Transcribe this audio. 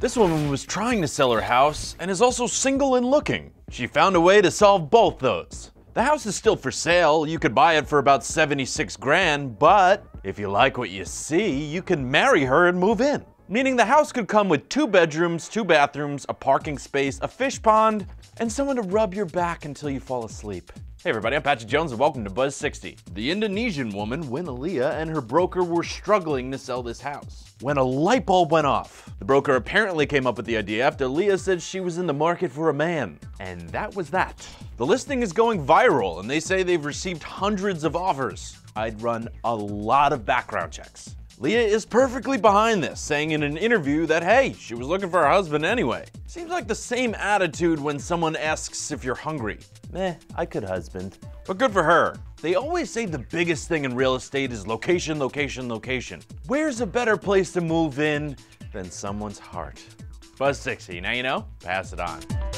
This woman was trying to sell her house and is also single and looking. She found a way to solve both those. The house is still for sale. You could buy it for about 76 grand, but if you like what you see, you can marry her and move in. Meaning the house could come with 2 bedrooms, 2 bathrooms, a parking space, a fish pond, and someone to rub your back until you fall asleep. Hey everybody, I'm Patrick Jones and welcome to Buzz60. The Indonesian woman, Wina Lia, and her broker were struggling to sell this house when a light bulb went off. The broker apparently came up with the idea after Lia said she was in the market for a man. And that was that. The listing is going viral and they say they've received hundreds of offers. I'd run a lot of background checks. Lia is perfectly behind this, saying in an interview that, hey, she was looking for her husband anyway. Seems like the same attitude when someone asks if you're hungry. Meh, I could husband. But good for her. They always say the biggest thing in real estate is location, location, location. Where's a better place to move in than someone's heart? Buzz60, now you know, pass it on.